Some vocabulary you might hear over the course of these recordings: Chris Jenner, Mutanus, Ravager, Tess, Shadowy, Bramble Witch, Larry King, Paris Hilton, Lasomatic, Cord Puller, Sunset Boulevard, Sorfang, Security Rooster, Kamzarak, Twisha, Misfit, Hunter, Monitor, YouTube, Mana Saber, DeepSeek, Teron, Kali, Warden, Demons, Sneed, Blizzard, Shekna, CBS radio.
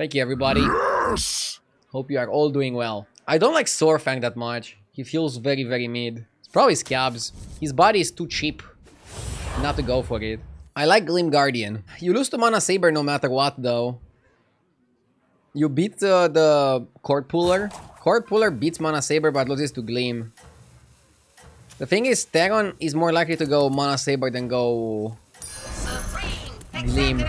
Thank you, everybody. Yes! Hope you are all doing well. I don't like Sorfang that much. He feels very, very mid. It's probably Scabs. His body is too cheap not to go for it. I like Gleam Guardian. You lose to Mana Saber no matter what, though. You beat the Cord Puller. Cord Puller beats Mana Saber but loses to Gleam. The thing is, Teron is more likely to go Mana Saber than go Gleam.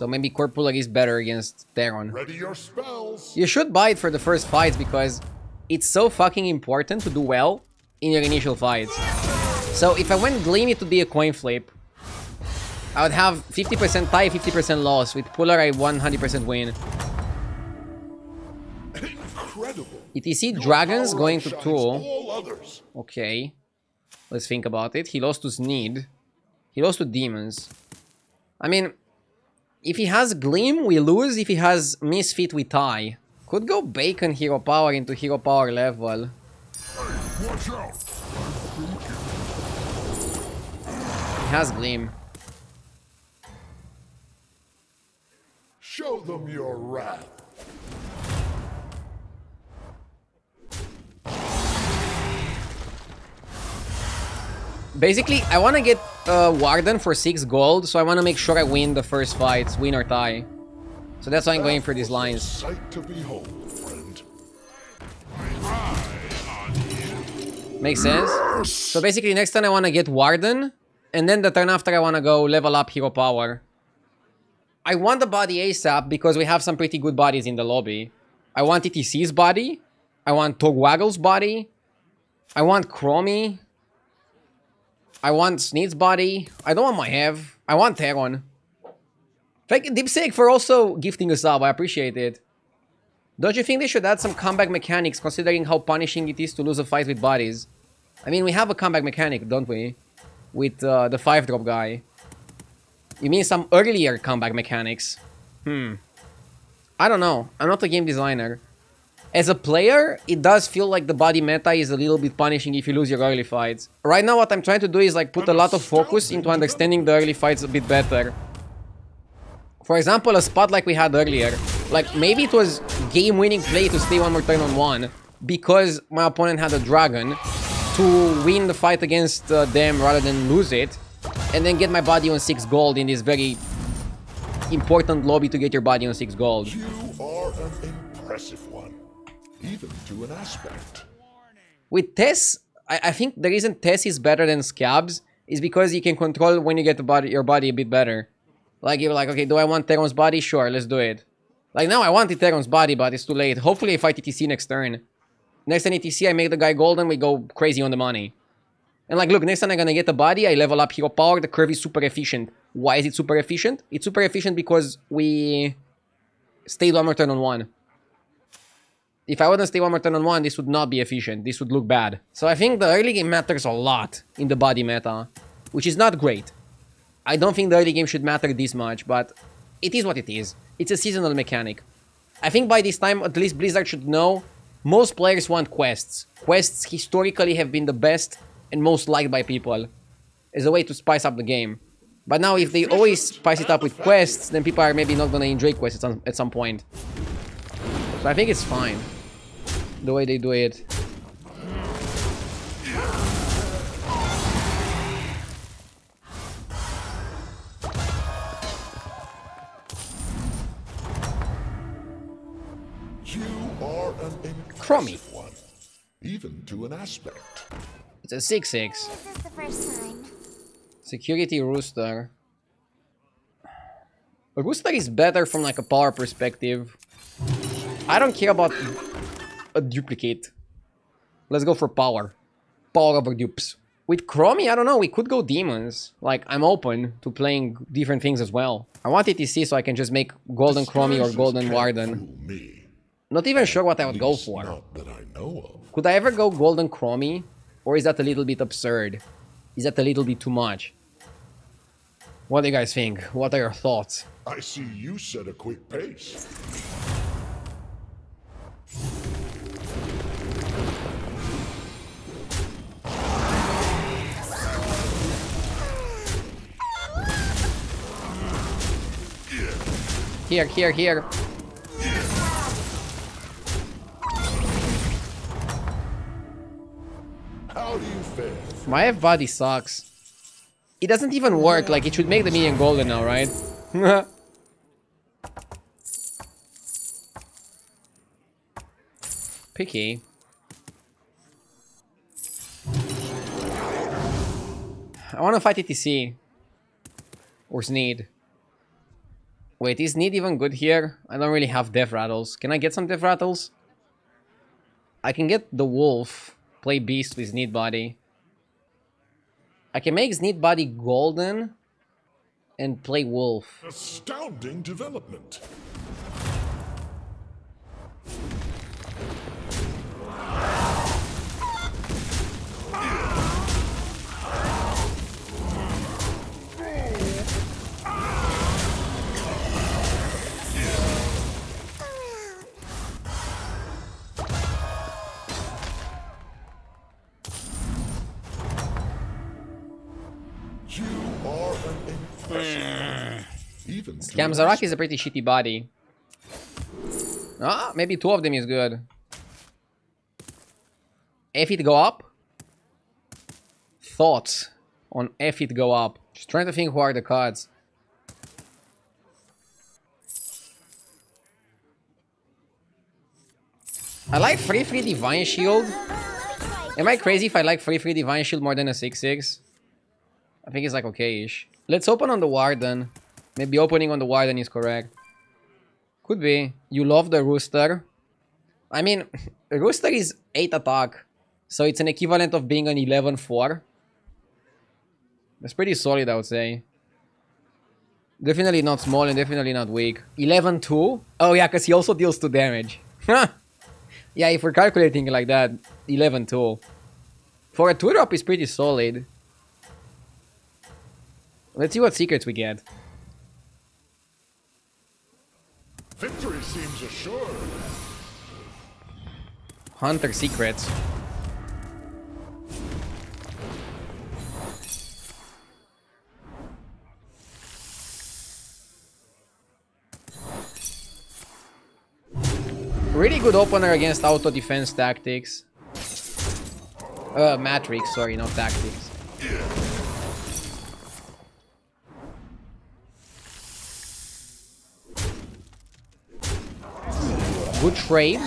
So maybe Cord Puller is better against Teron. Ready your spells. You should buy it for the first fights because it's so fucking important to do well in your initial fights. So if I went Gleam, it would be a coin flip. I would have 50% tie, 50% loss. With Puller, I 100% win. Incredible. ETC Dragons going to 2. Okay. Let's think about it. He lost to Sneed. He lost to Demons. I mean, if he has Gleam, we lose. If he has Misfit, we tie. Could go Bacon Hero Power into Hero Power level. Hey, watch out. He has Gleam. Show them your wrath. Basically, I want to get Warden for 6 gold, so I want to make sure I win the first fights, win or tie. So that's why I'm going for these lines. Sight to behold, friend. Makes sense? Yes. So basically, next turn I want to get Warden, and then the turn after I want to go level up Hero Power. I want the body ASAP because we have some pretty good bodies in the lobby. I want ETC's body. I want Togwaggle's body. I want Chromie. I want Sneed's body. I don't want my Hev. I want Teron. Thank you, DeepSeek, for also gifting a sub. I appreciate it. Don't you think they should add some comeback mechanics considering how punishing it is to lose a fight with bodies? I mean, we have a comeback mechanic, don't we? With the 5-drop guy. You mean some earlier comeback mechanics? I don't know. I'm not a game designer. As a player, it does feel like the body meta is a little bit punishing if you lose your early fights. Right now, what I'm trying to do is like put a lot of focus into understanding the early fights a bit better. For example, a spot like we had earlier. Like, maybe it was game-winning play to stay one more turn on one because my opponent had a dragon to win the fight against them rather than lose it. And then get my body on 6 gold in this very important lobby to get your body on 6 gold. You are an impressive one, even to an aspect. With Tess, I think the reason Tess is better than Scabs is because you can control when you get the body, your body a bit better. Like, you're like, okay, do I want Teron's body? Sure, let's do it. Like, now I wanted Teron's body, but it's too late. Hopefully I fight ETC next turn. Next turn ETC, I make the guy golden, we go crazy on the money. And like, look, next time I'm gonna get a body, I level up Hero Power, the curve is super efficient. Why is it super efficient? It's super efficient because we stayed one more turn on one. If I wouldn't stay one more turn on one, this would not be efficient. This would look bad. So I think the early game matters a lot in the body meta, which is not great. I don't think the early game should matter this much, but it is what it is. It's a seasonal mechanic. I think by this time, at least Blizzard should know, most players want quests. Quests historically have been the best and most liked by people as a way to spice up the game. But now if they always spice it up with quests, then people are maybe not gonna enjoy quests at some point. So I think it's fine the way they do it. You are an impressive one, even to an aspect. It's a 6-6. This is the first time. Security Rooster. A Rooster is better from like a power perspective. I don't care about a duplicate. Let's go for power. Power over dupes. With Chromie, I don't know, we could go Demons. Like, I'm open to playing different things as well. I want ETC so I can just make Golden Chromie or Golden Warden. Not even sure what I would go for. Not that I know of. Could I ever go Golden Chromie? Or is that a little bit absurd? Is that a little bit too much? What do you guys think? What are your thoughts? I see you set a quick pace. Here, here, here. How do you fare? My body sucks. It doesn't even work, like it should make the minion golden now, right? Picky. I wanna fight ETC. Or Sneed. Wait, is Sneed even good here? I don't really have death rattles. Can I get some death rattles? I can get the wolf. Play beast with Sneed body. I can make Sneed body golden and play wolf. Astounding development. Kamzarak is a pretty shitty body. Ah, maybe two of them is good. If it go up? Thoughts on if it go up. Just trying to think who are the cards. I like 3-3 Divine Shield. Am I crazy if I like 3-3 Divine Shield more than a 6-6? I think it's like okay-ish. Let's open on the Warden. Maybe opening on the Warden is correct. Could be. You love the Rooster. I mean, Rooster is 8 attack. So it's an equivalent of being an 11-4. That's pretty solid, I would say. Definitely not small and definitely not weak. 11-2? Oh yeah, because he also deals 2 damage. Yeah, if we're calculating like that, 11-2. For a 2-drop is pretty solid. Let's see what secrets we get. Victory seems assured. Hunter secrets. Really good opener against auto defense tactics. Matrix, sorry, not tactics. Good trade.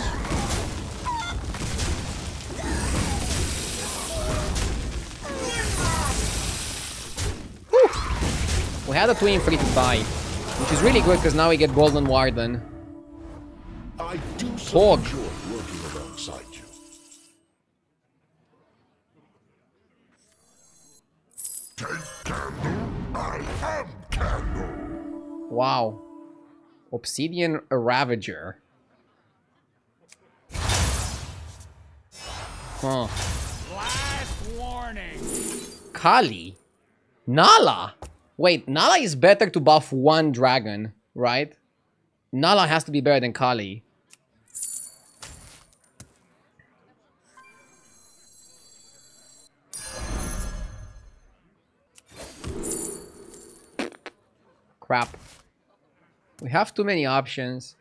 Whew. We had a 2-3 to buy, which is really good because now we get Golden Warden. I do so enjoy working alongside you. Take candle. I am candle. Wow. Obsidian, a Ravager. Huh. Last warning. Kali? Nala? Wait, Nala is better to buff one dragon, right? Nala has to be better than Kali. Crap. We have too many options.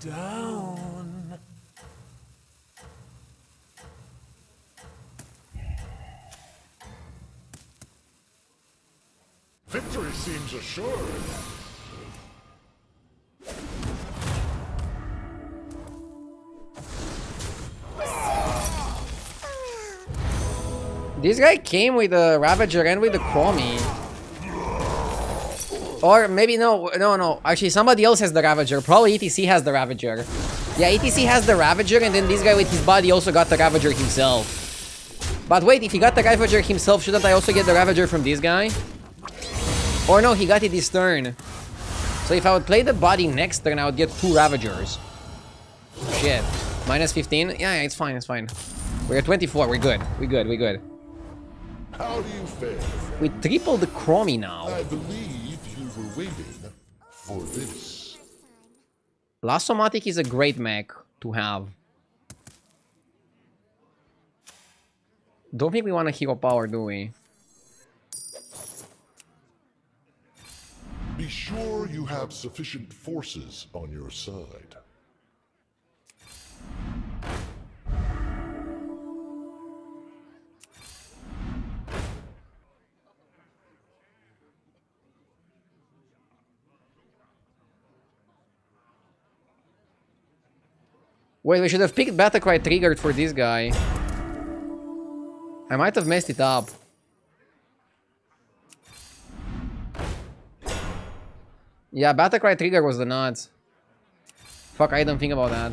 Down. Victory seems assured. This guy came with the Ravager and with the Chromie. Or maybe no. Actually, somebody else has the Ravager. Probably ETC has the Ravager. Yeah, ETC has the Ravager, and then this guy with his body also got the Ravager himself. But wait, if he got the Ravager himself, shouldn't I also get the Ravager from this guy? Or no, he got it this turn. So if I would play the body next turn, I would get 2 Ravagers. Shit. Minus 15? Yeah, it's fine, it's fine. We're at 24, we're good. We're good, we're good. How do you fare? We triple the Chromie now. I believe. Waiting for this. Lasomatic is a great mech to have. Don't think we want to hero power, do we? Be sure you have sufficient forces on your side. Wait, we should have picked Battlecry Triggered for this guy. I might have messed it up. Yeah, Battlecry Trigger was the nuts. Fuck, I didn't think about that.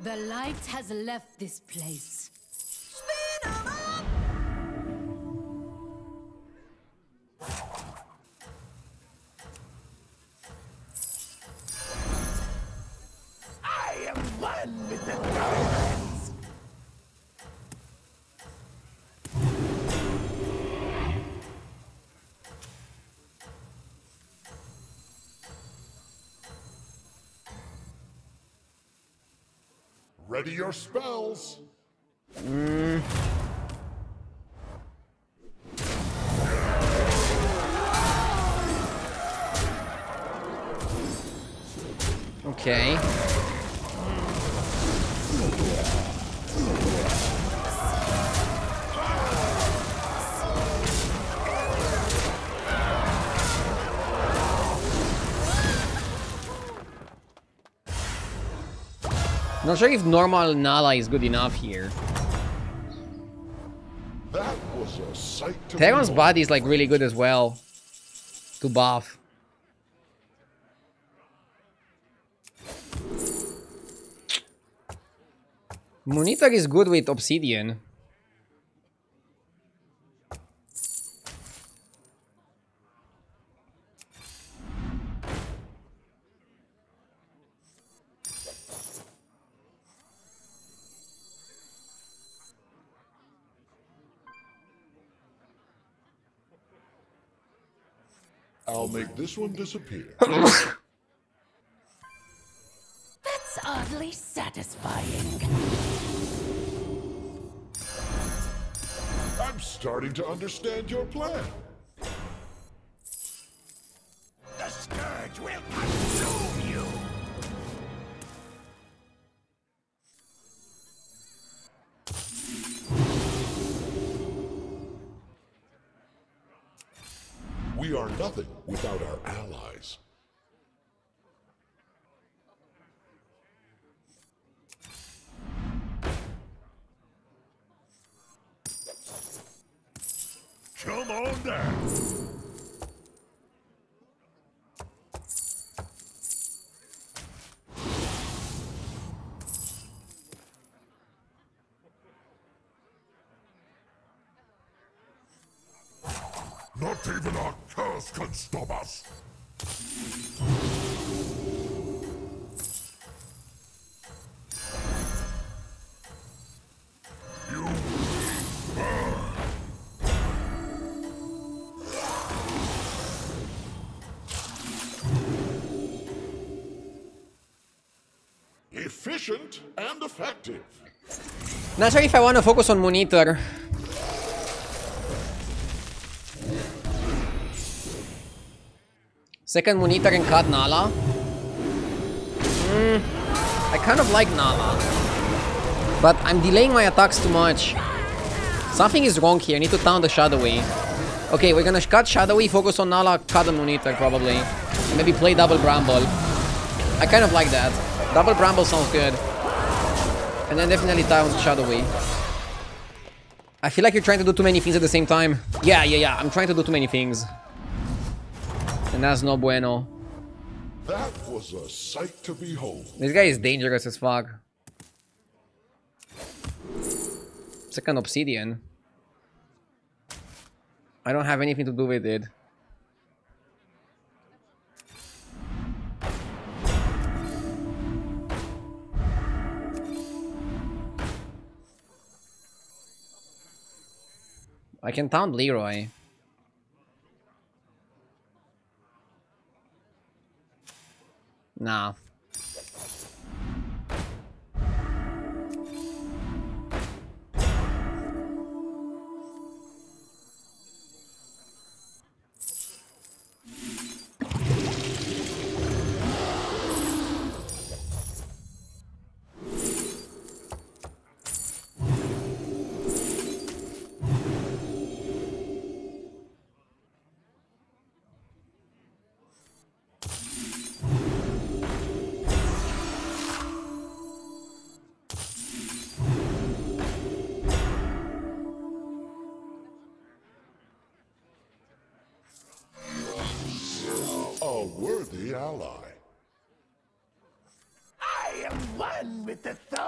The light has left this place. Ready your spells. Okay. Not sure if normal Nala is good enough here. That was a sight to Teron's body is like really good as well to buff. Monitor is good with Obsidian. I'll make this one disappear. That's oddly satisfying. I'm starting to understand your plan. The scourge will consume you. We are nothing without our allies. Come on down. Not even our curse can stop us. You burn. Efficient and effective. Not sure if I want to focus on Monitor. Second Monitor and cut Nala. I kind of like Nala, but I'm delaying my attacks too much. Something is wrong here. I need to taunt the Shadowy. Okay, we're gonna cut Shadowy, focus on Nala, cut the Monitor probably. And maybe play double Bramble. I kind of like that. Double Bramble sounds good. And then definitely taunt Shadowy. I feel like you're trying to do too many things at the same time. Yeah. I'm trying to do too many things. And that's no bueno. That was a sight to behold. This guy is dangerous as fuck. Second Obsidian. I don't have anything to do with it. I can taunt Leroy. Nah.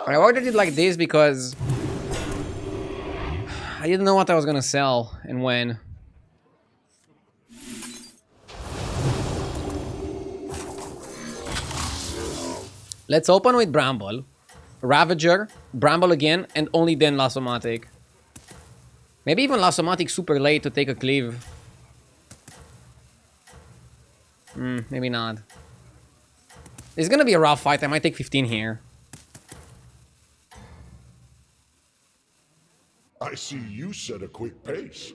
I ordered it like this because I didn't know what I was gonna sell and when. Let's open with Bramble, Ravager, Bramble again, and only then Lasomatic. Maybe even Lasomatic super late to take a cleave. Maybe not. It's gonna be a rough fight. I might take 15 here. I see you set a quick pace.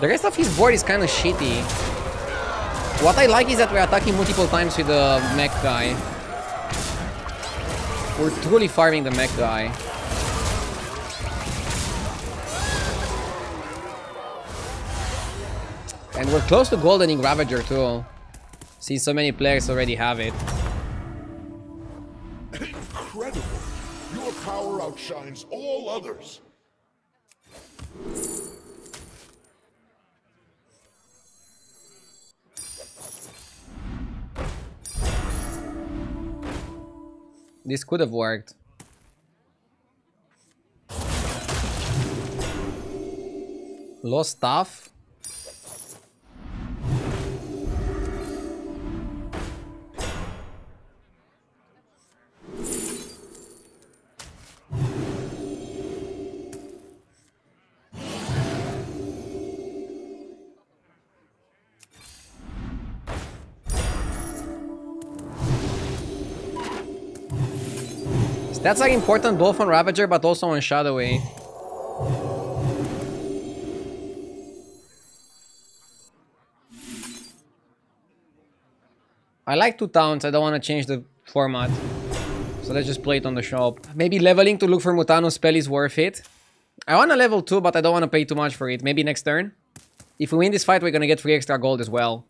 The rest of his board is kind of shitty. What I like is that we're attacking multiple times with the mech guy. We're truly farming the mech guy. And we're close to goldening Ravager too. See, so many players already have it. Incredible! Your power outshines all others. This could have worked. Lost stuff. That's like important both on Ravager but also on Shadowy. I like two towns, I don't want to change the format. So let's just play it on the shop. Maybe leveling to look for Mutanus spell is worth it. I want to level 2 but I don't want to pay too much for it. Maybe next turn. If we win this fight we're going to get 3 extra gold as well.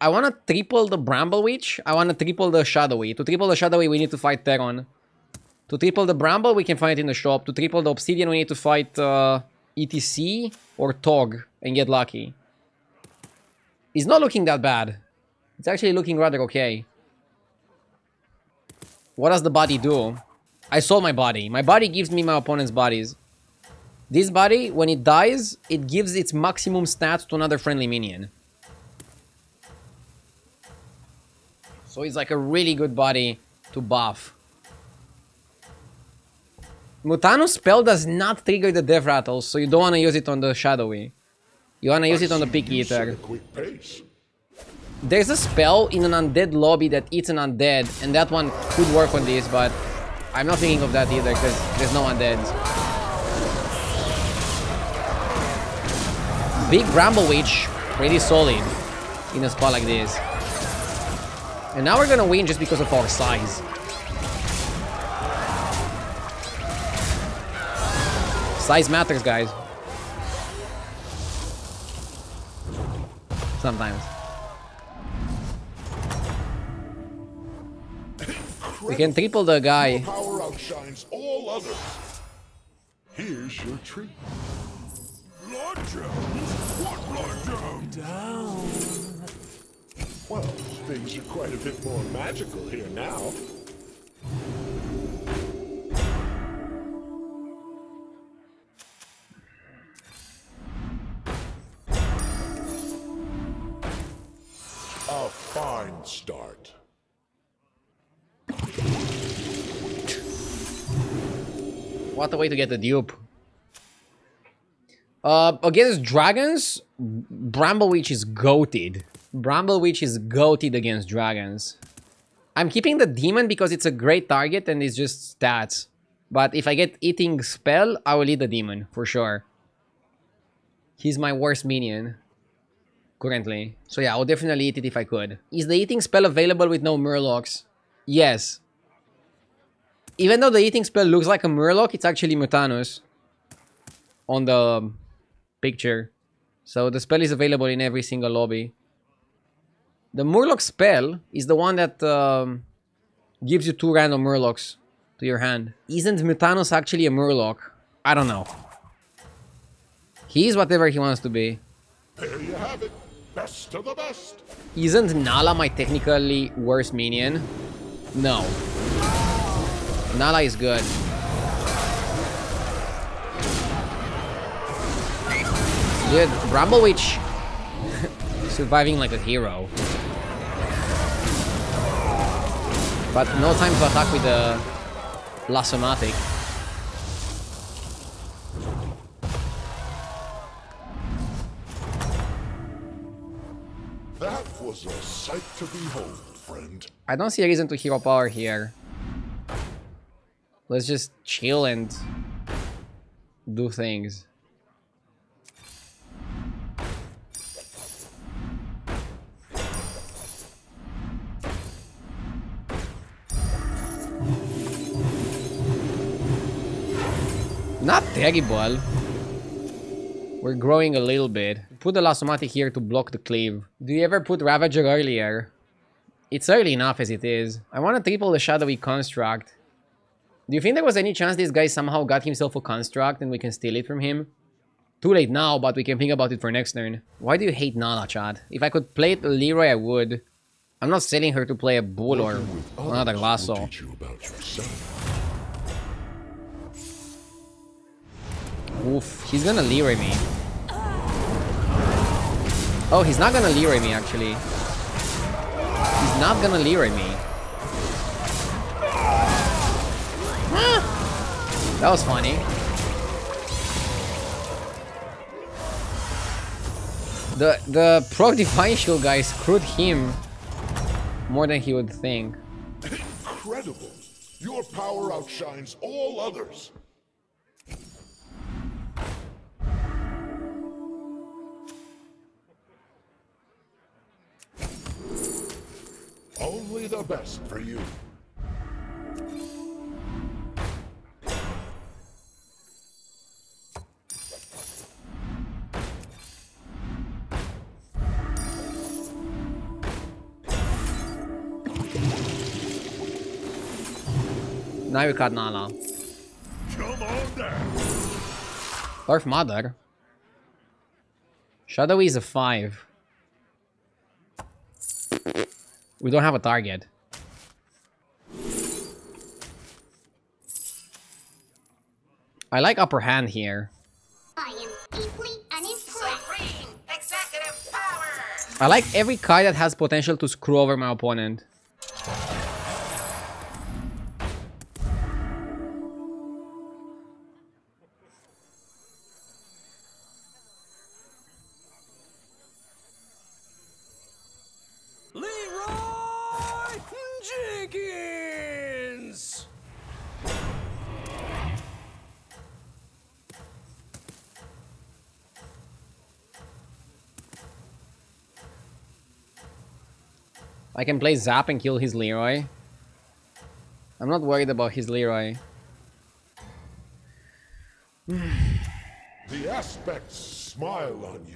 I want to triple the Bramble Witch. I want to triple the Shadowy. To triple the Shadowy, we need to fight Teron. To triple the Bramble, we can find it in the shop. To triple the Obsidian, we need to fight ETC or Tog and get lucky. It's not looking that bad. It's actually looking rather okay. What does the body do? I sold my body. My body gives me my opponent's bodies. This body, when it dies, it gives its maximum stats to another friendly minion. So it's like a really good body to buff. Mutanus spell does not trigger the Death Rattle, so you don't want to use it on the Shadowy. You want to use it on the Pick Eater. There's a spell in an undead lobby that eats an undead, and that one could work on this, but I'm not thinking of that either, because there's no undeads. Big Bramble Witch, pretty solid in a spot like this. And now we're gonna win just because of our size. Size matters, guys. Sometimes. We can triple the guy. Power outshines all others. Here's your treat. Lord Jones? What Lord Jones? Down. Well, things are quite a bit more magical here now. A fine start. What a way to get the dupe. Against dragons, Bramble Witch is goated. Bramble Witch is goated against dragons. I'm keeping the demon because it's a great target and it's just stats. But if I get eating spell, I will eat the demon for sure. He's my worst minion currently. So yeah, I would definitely eat it if I could. Is the eating spell available with no murlocs? Yes. Even though the eating spell looks like a murloc, it's actually Mutanus on the picture. So the spell is available in every single lobby. The murloc spell is the one that gives you 2 random murlocs to your hand. Isn't Mutanus actually a murloc? I don't know. He is whatever he wants to be. There you have it. Best of the best. Isn't Nala my technically worst minion? No. Nala is good. Dude, Bramble Witch surviving like a hero. But no time to attack with the Lasomatic. That was a sight to behold, friend. I don't see a reason to hero power here. Let's just chill and do things. Not terrible. We're growing a little bit. Put the Lasomatic here to block the cleave. Do you ever put Ravager earlier? It's early enough as it is. I want to triple the Shadowy Construct. Do you think there was any chance this guy somehow got himself a Construct and we can steal it from him? Too late now, but we can think about it for next turn. Why do you hate Nala, Chad? If I could play it Leroy, I would. I'm not selling her to play a bull or another lasso. Oof, he's gonna Leroy me. Oh, he's not gonna Leroy me, actually. He's not gonna Leroy me. That was funny. The proc divine shield guy screwed him more than he would think. Incredible! Your power outshines all others. Only the best for you. Now we got Nala. Come on down. Earth Mother. Shadowy is a 5. We don't have a target. I like upper hand here. I am deeply unimpressed. Supreme executive power. I like every card that has potential to screw over my opponent. I can play Zap and kill his Leroy. I'm not worried about his Leroy. The aspects smile on you.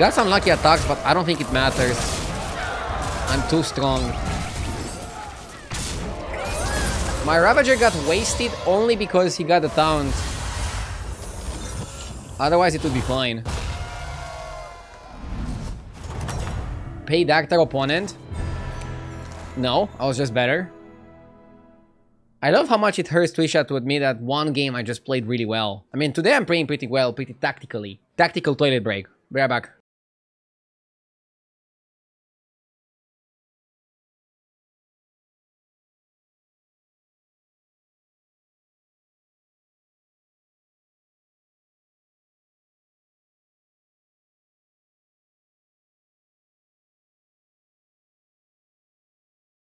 Got some lucky attacks, but I don't think it matters. I'm too strong. My Ravager got wasted only because he got the taunt Otherwise, it would be fine. Pay back their opponent. No, I was just better. I love how much it hurts Twisha to admit that one game I just played really well. I mean, today I'm playing pretty well, pretty tactically. Tactical toilet break. Be right back.